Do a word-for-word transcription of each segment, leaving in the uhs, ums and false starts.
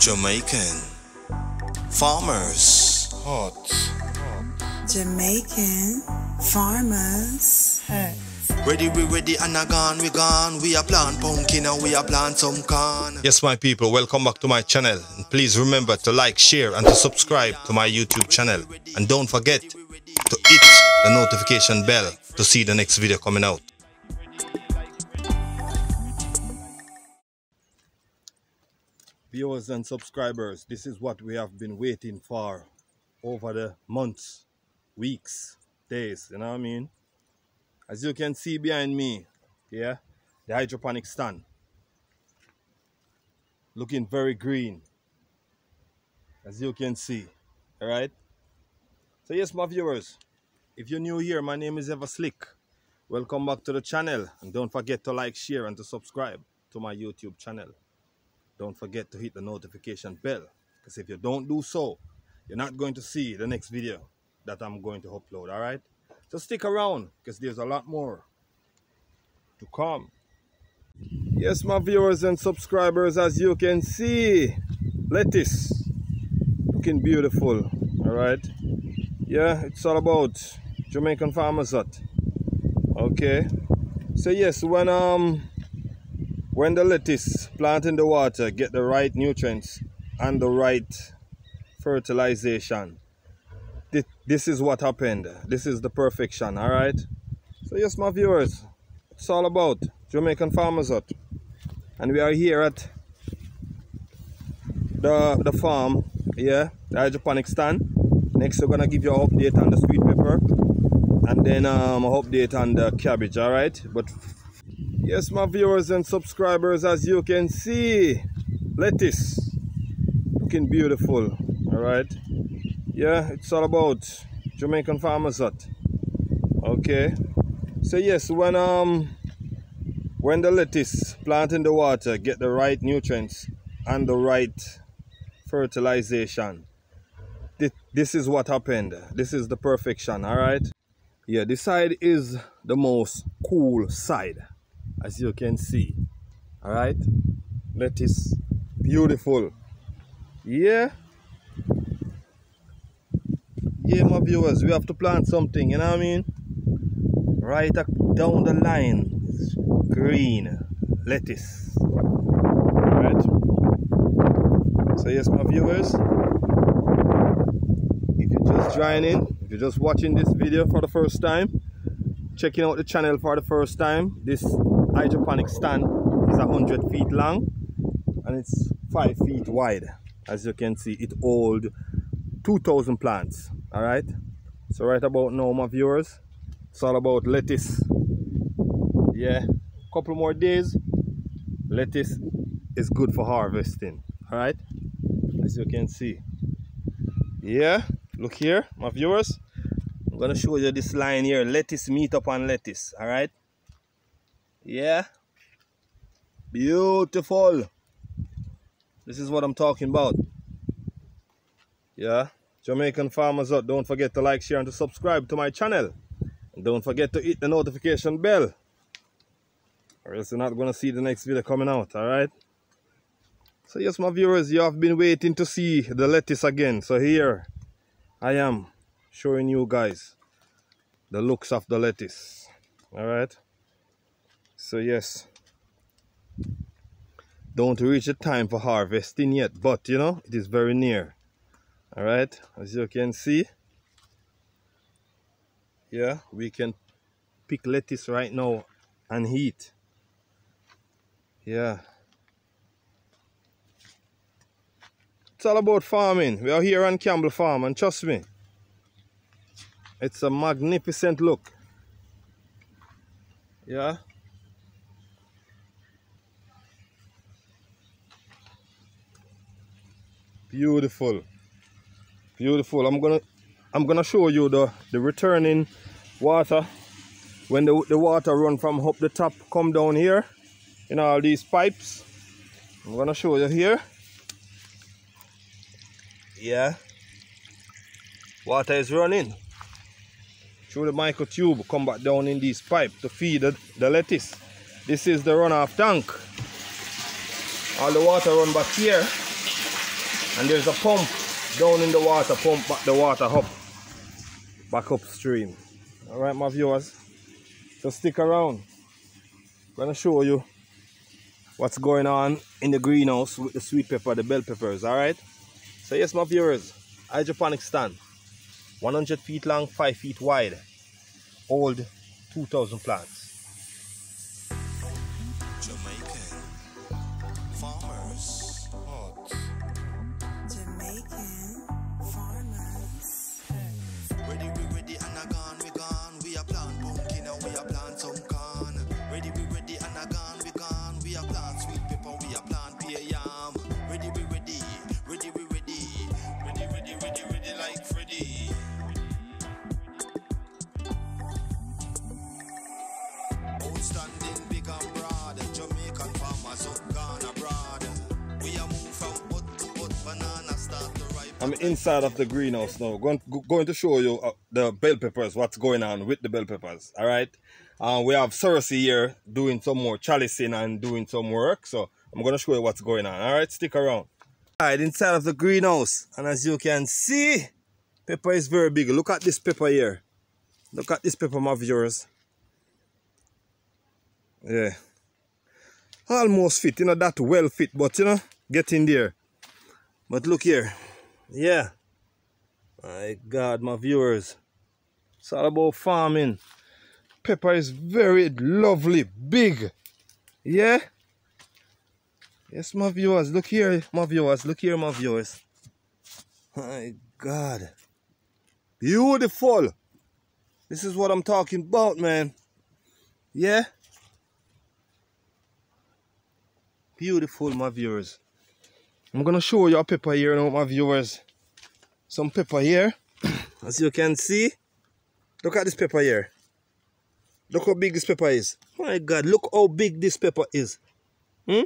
Jamaican Farmers Hut. Jamaican Farmers Hut. Ready, we ready, and a gone, we gone. We a plant pumpkin and we a plant some corn. Yes, my people, welcome back to my channel. And please remember to like, share, and to subscribe to my YouTube channel. And don't forget to hit the notification bell to see the next video coming out. Viewers and subscribers, this is what we have been waiting for over the months, weeks, days, you know what I mean? As you can see behind me, yeah, the hydroponic stand. Looking very green, as you can see, all right? So yes, my viewers, if you're new here, my name is Ever Slick. Welcome back to the channel, and don't forget to like, share, and to subscribe to my YouTube channel. Don't forget to hit the notification bell, because if you don't do so, you're not going to see the next video that I'm going to upload, all right? So stick around, because there's a lot more to come. Yes, my viewers and subscribers, as you can see, lettuce looking beautiful, all right? Yeah, it's all about Jamaican Farmers Hut. Okay, so yes, when um. When the lettuce plant in the water, get the right nutrients and the right fertilization. This is what happened. This is the perfection, all right? So yes, my viewers, it's all about Jamaican Farmers Hut. And we are here at the, the farm, yeah, the hydroponic stand. Next, we're gonna give you an update on the sweet pepper and then um, an update on the cabbage, all right? But yes, my viewers and subscribers, as you can see, lettuce looking beautiful, all right? Yeah, it's all about Jamaican Farmers Hut. Okay, so yes, when um when the lettuce plant in the water, get the right nutrients and the right fertilization. This is what happened. This is the perfection, all right? Yeah, this side is the most cool side, as you can see, all right? Lettuce beautiful, yeah, yeah, my viewers. We have to plant something, you know what I mean? Right down the line, green lettuce, all right? So yes, my viewers, if you're just joining in, if you're just watching this video for the first time, checking out the channel for the first time, this hydroponic stand is one hundred feet long and it's five feet wide. As you can see, it holds two thousand plants, all right? So right about now, my viewers, it's all about lettuce. Yeah, couple more days, lettuce is good for harvesting, all right? As you can see, yeah, look here, my viewers, I'm gonna show you this line here, lettuce meet up on lettuce, all right? Yeah, beautiful. This is what I'm talking about. Yeah, Jamaican Farmers Hut. Don't forget to like, share, and to subscribe to my channel. And don't forget to hit the notification bell, or else you're not gonna see the next video coming out, all right? So yes, my viewers, you have been waiting to see the lettuce again. So here I am showing you guys the looks of the lettuce, all right? So yes, don't reach the time for harvesting yet, but you know, it is very near. All right, as you can see, yeah, we can pick lettuce right now and eat. Yeah, it's all about farming. We are here on Campbell farm, and trust me, it's a magnificent look. Yeah. Beautiful, beautiful. I'm gonna, I'm gonna show you the the returning water when the the water run from up the top, come down here, in all these pipes. I'm gonna show you here. Yeah, water is running through the microtube, come back down in these pipe to feed the, the lettuce. This is the runoff tank. All the water run back here. And there's a pump down in the water, pump back the water up, back upstream. Alright my viewers, so stick around. I'm going to show you what's going on in the greenhouse with the sweet pepper, the bell peppers, alright? So yes my viewers, hydroponic stand, one hundred feet long, five feet wide, old two thousand plants. Jamaican Farmers Hut. Jamaican Farmers Hut. Ready, we ready and a gone, we gone. We a plant pumpkin and we a plant some corn. Ready, we ready and a gone, we gone. We a plant sweet pepper, we a plant pear yam. Ready, we ready, ready, we ready. Ready, ready, ready, ready like Freddy. Standing big and broad, Jamaican farmers up gone abroad. We are moved out, but, but banana start to ripen. I'm inside of the greenhouse now, going, going to show you uh, the bell peppers, what's going on with the bell peppers, alright? Uh, we have Cersei here doing some more chalicing and doing some work, so I'm going to show you what's going on, alright? Stick around. Alright, inside of the greenhouse, and as you can see, pepper is very big. Look at this pepper here. Look at this pepper, my viewers. Yeah, almost fit, you know, that well fit, but you know, get in there. But look here, yeah, my God, my viewers, it's all about farming. Pepper is very lovely, big, yeah. Yes, my viewers, look here, my viewers, look here, my viewers. My God, beautiful. This is what I'm talking about, man. Yeah. Beautiful, my viewers. I'm gonna show you a pepper here now, my viewers. Some pepper here, as you can see. Look at this pepper here. Look how big this pepper is. My God, look how big this pepper is. Hmm?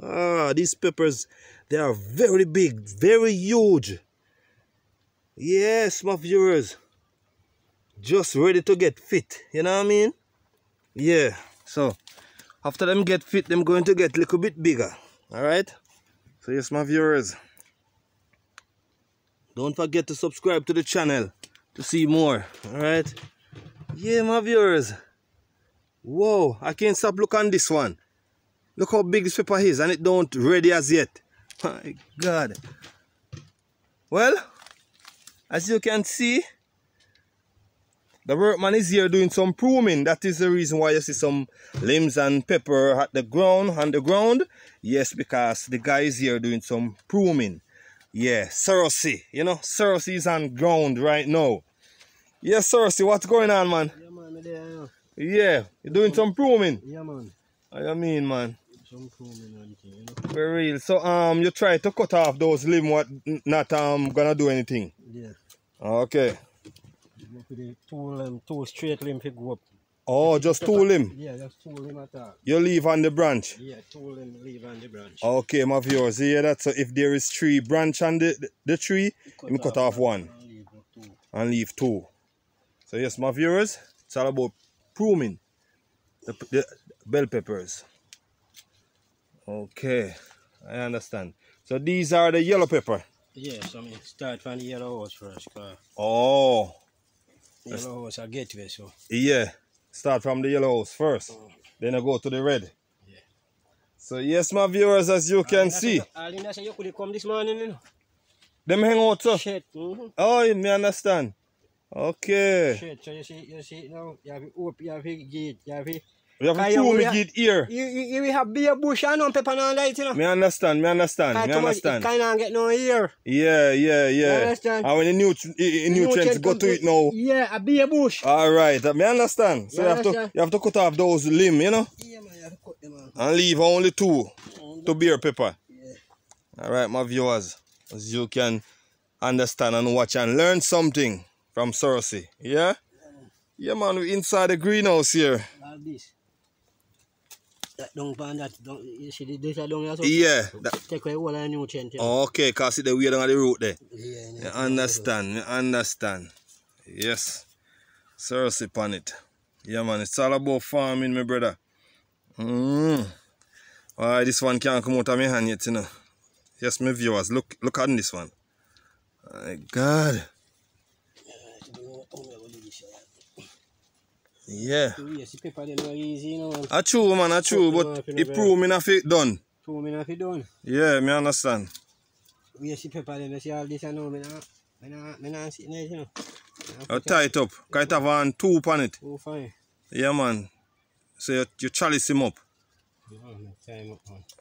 Ah, these peppers, they are very big, very huge. Yes, my viewers. Just ready to get fit. You know what I mean? Yeah. So. After them get fit, them going to get a little bit bigger. Alright? So yes, my viewers. Don't forget to subscribe to the channel to see more. Alright? Yeah, my viewers. Whoa, I can't stop looking on this one. Look how big this pepper is and it don't ready as yet. My God. Well, as you can see, the workman is here doing some pruning. That is the reason why you see some limbs and pepper at the ground, on the ground. Yes, because the guy is here doing some pruning. Yeah, Cersei, you know, Cersei is on ground right now. Yes, yeah, Cersei, what's going on, man? Yeah, man, there, yeah. Yeah, you're doing some pruning? Yeah, man. I mean, man. Some pruning and thing, you know. For real. So, um, you try to cut off those limbs, what not um gonna do anything? Yeah. Okay. With the two limb, two straight limb to go up. Oh, just two limb? Yeah, just two limb at all. You leave on the branch? Yeah, two limb leave on the branch. Okay, my viewers, you hear that? So if there is three branch on the, the, the tree, you cut, cut off one. And leave two. And leave two. So yes, my viewers, it's all about pruning the, the bell peppers. Okay, I understand. So these are the yellow pepper? Yes, yeah, so I mean, start from the yellow horse first. Oh. Yellow house a gateway, so yeah, start from the yellow house first, oh. Then I go to the red. Yeah. So yes, my viewers, as you can Alina see. Alina said you could come this morning, you know. Them hang out, so. Shit. Mm-hmm. Oh, you me understand. Okay. Shit. So you see, you see now, you have to open, you have to gate, you have to. We have a two gate here. You, you, you have beer bush and no pepper and light, you know. Me understand, me understand, me understand. You can't get no ear. Yeah, yeah, yeah. I understand. And when the new, the new nutrients go to it now. Yeah, a beer bush. All right, me understand. So you, you have understand. to you have to cut off those limbs, you know. Yeah, man, you have to cut them off. And leave only two yeah. to beer pepper. Yeah. All right, my viewers, as you can understand and watch and learn something from Cersei, yeah? Yeah, man, we're inside the greenhouse here. Like this. That don't pan that don't you see the data down here so yeah that, take away all the nutrients. Oh, okay, cause it's the way down the root there. Yeah, you understand, you understand. Yes. Seriously pan it. Yeah man, it's all about farming, my brother. Mm. Alright, this one can't come out of my hand yet, you know. Yes, my viewers, look look at this one. My God. Yeah. A true man, a true, but it prove me not it done. Prove me not done. Yeah, me understand. We see paper them, see all this and now, me not, me not sit nice, you know. You tie it up, because it have one two on it. Two fine. Yeah, man. So you, you chalice him up.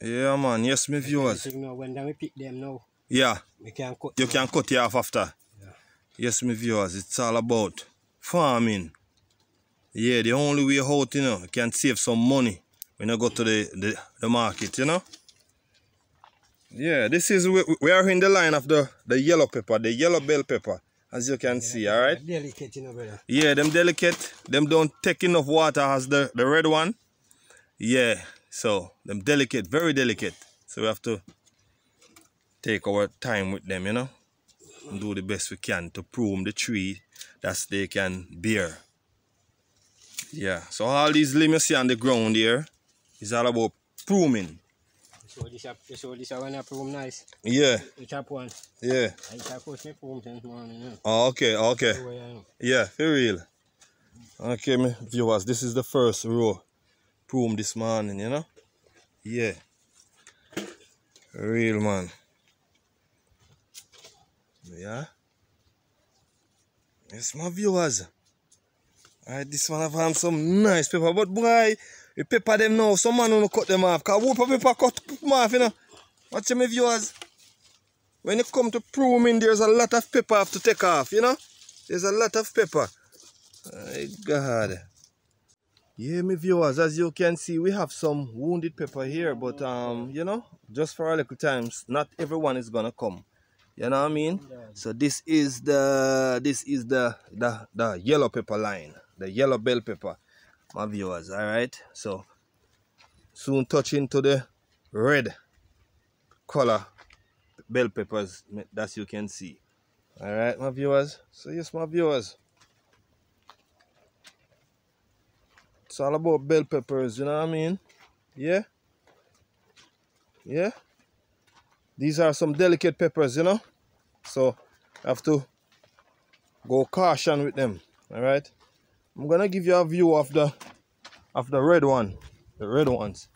Yeah, man. Yes, my viewers. When we pick them now, yeah, we can cut you can cut it off after. Yeah. Yes, my viewers. It's all about farming. Yeah, the only way out, you know, you can save some money when you go to the, the, the market, you know. Yeah, this is, we, we are in the line of the, the yellow pepper, the yellow bell pepper, as you can yeah, see, all right? Delicate, you know, brother. Yeah, them delicate. Them don't take enough water as the, the red one. Yeah. So, them delicate, very delicate. So we have to take our time with them, you know, and do the best we can to prune the tree that they can bear. Yeah, so all these limbs you see on the ground here is all about pruning. So this is so this one I prune nice. Yeah. The top one. Yeah. I cut my prune since morning, you know. Oh, okay, okay. Yeah, for real. Okay, my viewers, this is the first row. Room this morning, you know. Yeah, real man. Yeah, yes, my viewers. Alright, this one have had some nice paper, but boy, we paper them now. Someone who cut them off, cause whoop paper cut them off, you know. Watch my viewers. When you come to pruning, there's a lot of paper have to take off, you know. There's a lot of paper. My God. Yeah, my viewers, as you can see, we have some wounded pepper here, but, um, you know, just for a little time, not everyone is gonna come. You know what I mean? So this is the, this is the, the, the yellow pepper line, the yellow bell pepper, my viewers, all right? So, soon touching to the red color bell peppers, that you can see. All right, my viewers? So, yes, my viewers. It's all about bell peppers, you know what I mean? Yeah? Yeah? These are some delicate peppers, you know? So, I have to go caution with them, alright? I'm gonna give you a view of the, of the red one. The red ones.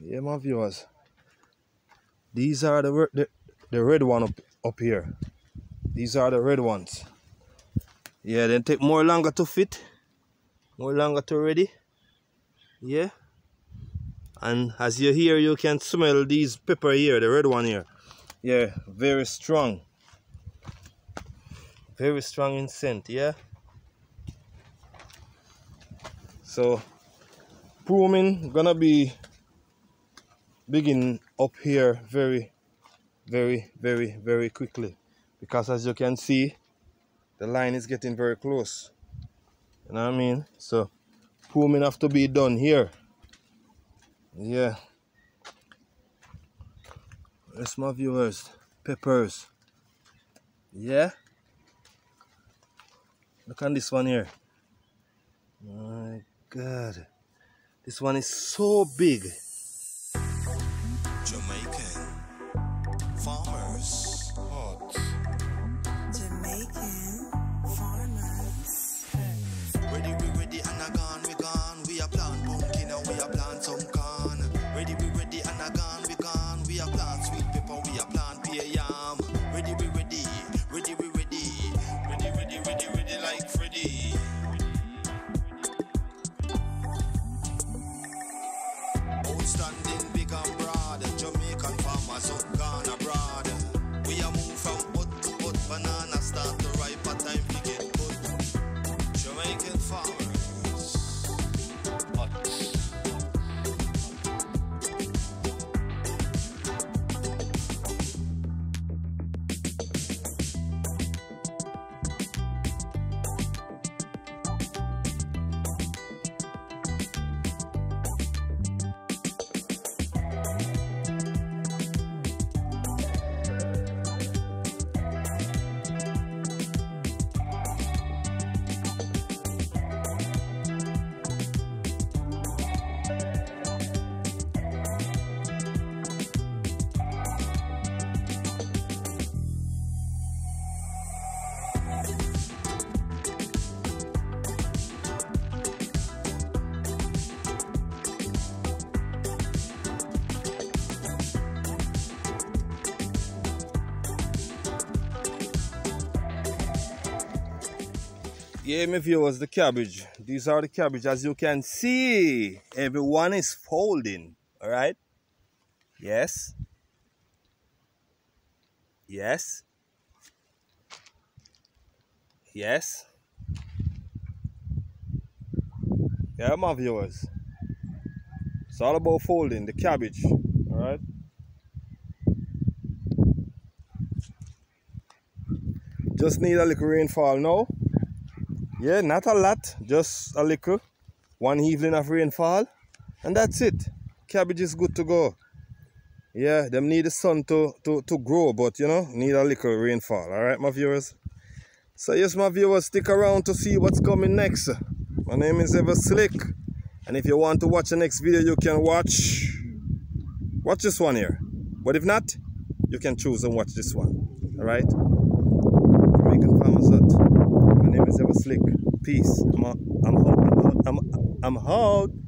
Yeah, my viewers. These are the, the, the red one up, up here. These are the red ones. Yeah, they take more longer to fit. More longer to ready, yeah. And as you hear, you can smell these pepper here, the red one here. Yeah, very strong, very strong in scent, yeah. So, pruning gonna be begin up here very, very, very, very quickly, because as you can see, the line is getting very close. You know what I mean? So, pruning have to be done here. Yeah. Yes, my viewers. Peppers. Yeah. Look on this one here. My God. This one is so big. Jamaican Farmers Hut. Jamaican Farmers. Ready, we ready, and I gone, we gone. We are plant pumpkin and we are plant some corn. Ready, we ready, and I gone, we gone. We are plant sweet pepper, we are plant pear yam. Ready, we ready, ready, we ready. Ready, ready, ready, ready, like Freddy. Oh, Yeah, my viewers, the cabbage. These are the cabbage. As you can see, everyone is folding. All right. Yes. Yes. Yes. Yeah, my viewers. It's all about folding the cabbage. All right. Just need a little rainfall now. Yeah, not a lot, just a little. One evening of rainfall, and that's it. Cabbage is good to go. Yeah, them need the sun to, to, to grow, but you know, need a little rainfall. All right, my viewers. So yes, my viewers, stick around to see what's coming next. My name is Ever Slick, and if you want to watch the next video, you can watch, watch this one here. But if not, you can choose and watch this one. All right. Jamaican Farmers Hut. My name is Ever Slick. Peace. I'm out. I'm out. I'm, I'm out.